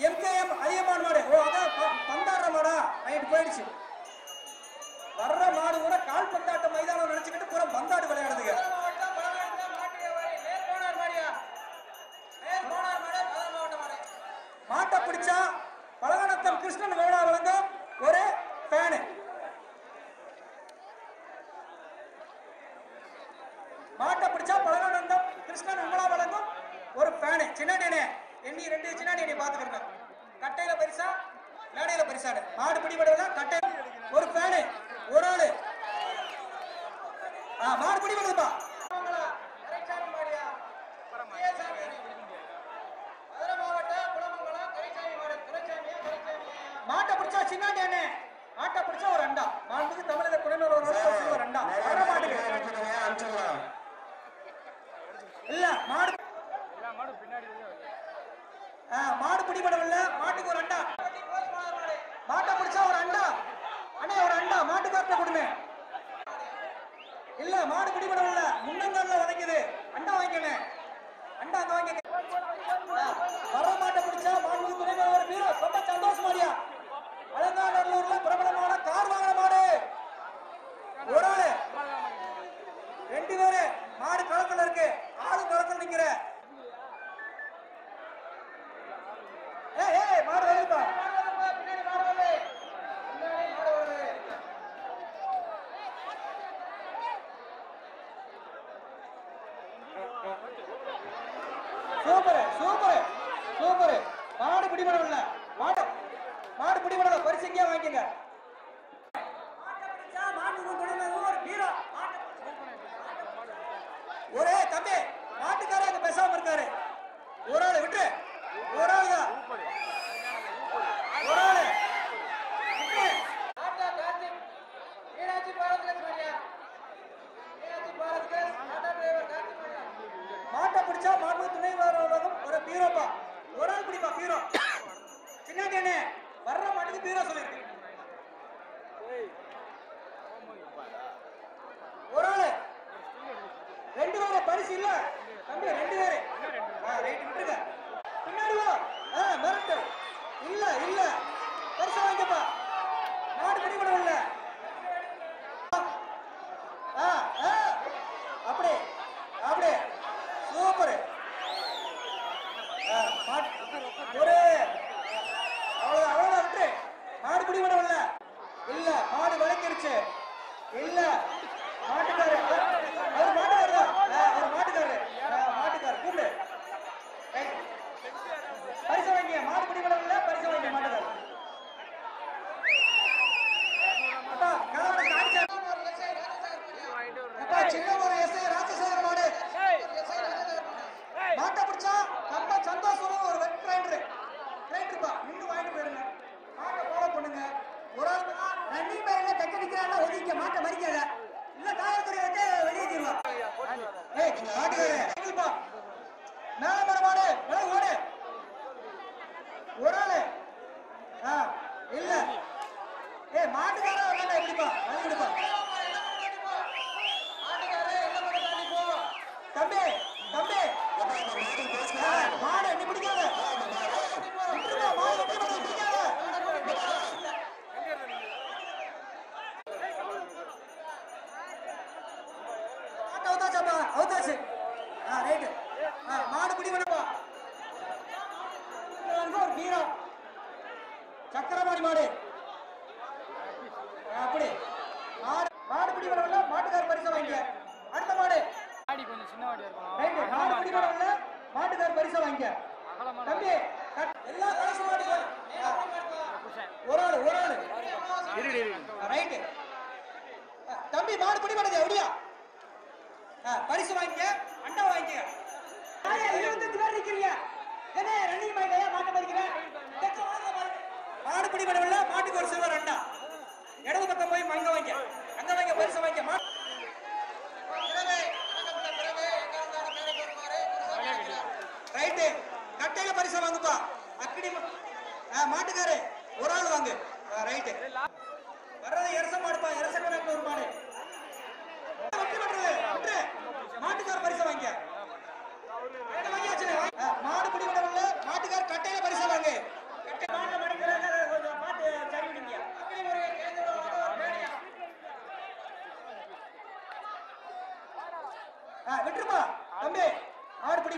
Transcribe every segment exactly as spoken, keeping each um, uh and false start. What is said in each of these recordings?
M K M Ariyaman Made, oh, that's Pandara Mada, I had played it. Barra Madu, what a call from that to Maida and Richard for a Bandar Valley. Mata Puricha, Palanathan Krishna Veda Valanga, or a fan. Mata Puricha, Palanathan Krishna Veda Valanga, or a fan. Chinadine. इन्हीं रंडे चिना नहीं बात करना कट्टे का परिसा लड़े का परिसा है मार्ट पड़ी बड़ा ना कट्टे और फैने और आले आ मार्ट पड़ी बड़ा बाप मंगला करीचार मारिया ये जाने अदर मावटा बड़ा मंगला करीचार मारे करीचार में करीचार में मार्ट पुरचा चिना नहीं है मार्ट पुरचा और रंडा मार्ट की तमले के कुने में लोग रंडा मार्ट पुड़ी बड़ा बल्ला मार्ट को रंडा मार्ट पुड़चा और रंडा अने और रंडा मार्ट को अपने गुड़ में इल्ला मार्ट पुड़ी बड़ा बल्ला मुन्नंगल ला वाले के दे अंडा वाले के ने अंडा तो वाले के बड़ा मार्ट पुड़चा मार्ट को तूने में और फिर बंदा चंदोस मारिया अलग अलग लोग ला बड़ा बड़ा मारा कार वाला मारे बोराले रेंटी बोरे मार्ट कलर कलर के आलू कलर कलर निकले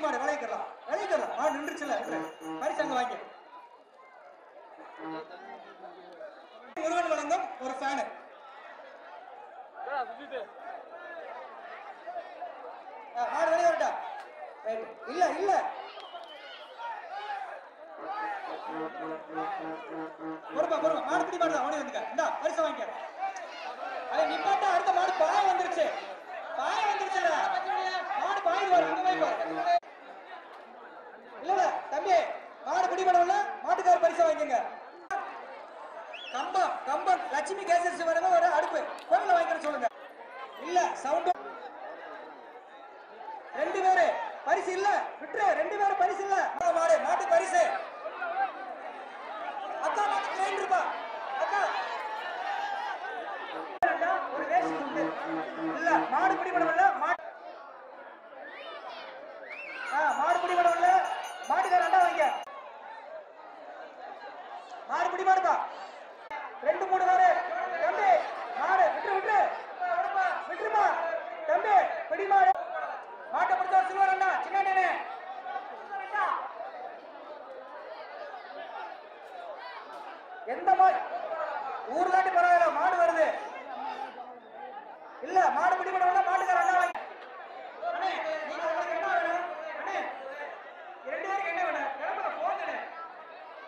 மாடு வளைக்கறலாம் வளைக்கறலாம் ஆ நின்றுச்சுல பரி சங்க வாங்கி முருகன் வளங்கம் ஒரு ஃபேன் டா சுத்திட்டு ஆ மாடு வெளிய வரடா ரைட் இல்ல இல்ல போறமா போறமா மாடு பிடி மாடுடா ஓடி வந்துங்க டா பரிச வாங்கி அட நிப்பாட்டா அடுத்த மாடு பாய் வந்துருச்சு பாய் வந்துருச்சுடா மாடு பாய் வர அங்கவே பாரு இல்லடா தம்பி மாடு பிடி மாடுல மாட்டுக்கார பரிச வாங்குங்க கம்பம் கம்பம் லட்சுமி கேசரி வரங்க ஒரு அடுப்பு கோவில வாங்கற சொல்லுங்க இல்ல சவுண்ட் ரெண்டு பேரே பரிசு இல்ல விட்டு ரெண்டு பேரே பரிசு இல்ல மாடு மாட்டு பரிசு அக்கா மாட்டு ரெண்டு ரூபாய் அக்கா ஒரு வேஷ் குண்டு இல்ல மாடு பிடி மாடுல மாடு ஆ மாடு பிடி மாடுல மாட்டுக்கார அண்டா வாங்க மாடு பிடி மாடுடா ரெண்டு மூணு வர தம்பி மாடு விட்டு விட்டு விட்டுமா தம்பி பிடி மாடு மாட்ட பிடிச்சா சில்வர் அண்ணா சின்ன அண்ணே எந்த மாடு ஊர்லாட்டி பரவாயில்ல மாடு வருது இல்ல மாடு பிடி மாடுல மாட்டுக்கார அண்ணா வாங்க அண்ணே நீங்க உங்களுக்கு என்ன வேணும் அண்ணே ரெண்டு பேருக்கு என்ன வேணும் கிளம்புற போங்கடா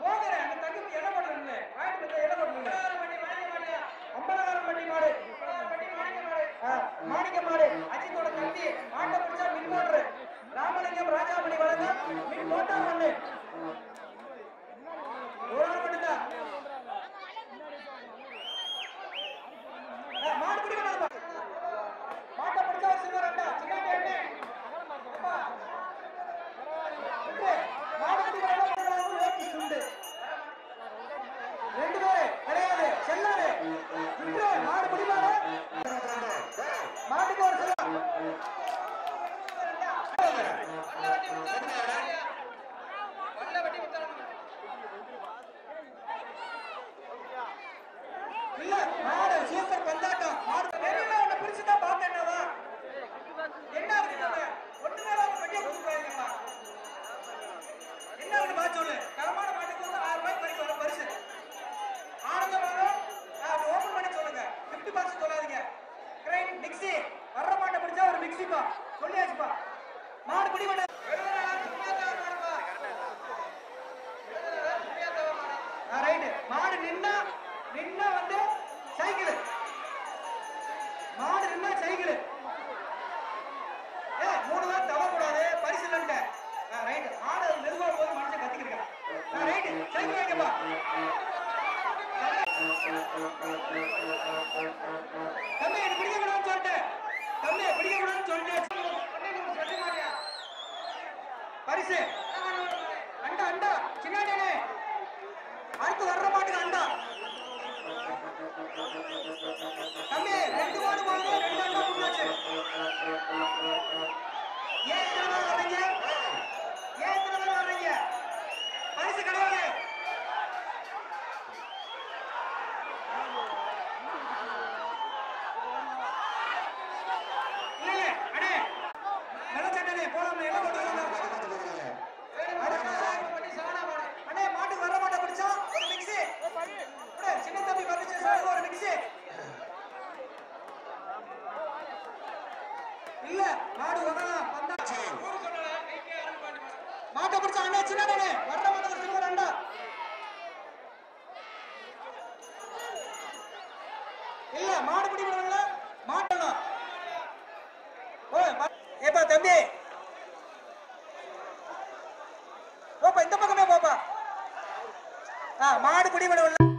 போங்கடா அந்த தங்கி என்ன பண்றீங்க வாயிட்டு என்ன பண்றீங்க அம்பலகாரம் பண்ணி மாடு மாணிக்க மாடு அஜித்தோட தம்பி மாட்டை பிடிச்சா மின் மோட்டர் ராமலிங்கம் ராஜாமணி வளங்க மின் மோட்டார் பண்ணு ஒரு ஆள் மட்டும்தான் மாடு பிடிக்கணும் மாட்டை பிடிச்சா சில்வர் அண்டா சின்ன அண்ணே மாடு பிடிக்கணும் வேட்டி சுண்டு ரெண்டு பேரு கிடையாது செல்லாது மாடு பிடிப்பாரு மாட்டுக்கு ஒரு செல்வா இல்ல மாடு சூப்பர் பந்தாட்டம் மாடு உன்னை பிடிச்சுதான் பார்த்தேன்னாவா என்ன இருக்கு ஒன்று மேல அவங்க வண்டியை கொடுத்துருக்காங்கப்பா என்ன இருக்கு பார்த்து சொல்லு தரமான மாட்டுக்கு வந்து ஆறு ரூபாய் பறிக்க வர பரிசு ஆனந்தமாக அப்படி ஓபன் பண்ணி சொல்லுங்க ஃபிஃப்டி பாக்ஸ் சொல்லாதீங்க கிரைன் மிக்ஸி வர்ற மாட்டை பிடிச்சா ஒரு மிக்ஸிப்பா சொல்லியாச்சுப்பா மாடு பிடி மாட்டா ரைட்டு மாடு நின்னா நின்னா வந்து சைக்கிள் மாடு நின்னா சைக்கிள் ஏ மூணு தான் தவறக்கூடாது பரிசு இல்லைன்ட்டு ரைட்டு மாடு மெதுவாக போது மனுஷன் கத்திக்கிட்டு ரைட்டு சைக்கிள் வைக்கப்பா தம்பி எனக்கு பிடிக்க கூடாதுன்னு சொல்லிட்டேன் தம்பி பிடிக்க கூடாதுன்னு சொல்லிட்டேன் பரிசு அண்டா அண்டா சின்னாடியானே அடுத்து வர்ற மாட்டுக்கு அண்டா தம்பி ரெண்டு மாடு போகுது ரெண்டு அண்டா போட்டாச்சு ஏன் இத்தனை பேர் வர்றீங்க ஏன் இத்தனை பேர் வர்றீங்க பரிசு கிடையாது இல்ல மாடு வரலாம் வந்தாச்சு ஊரு சொன்னல நீங்க யாரும் மாட்ட மாட்ட பிடிச்ச அண்ணா சின்னடனே வர்ற மாட்ட சில்வர் அண்ணா இல்ல மாடு பிடி வரல மாட்டணும் ஓய் ஏப்பா தம்பி போப்பா இந்த பக்கமே போப்பா ஆ மாடு பிடி வரல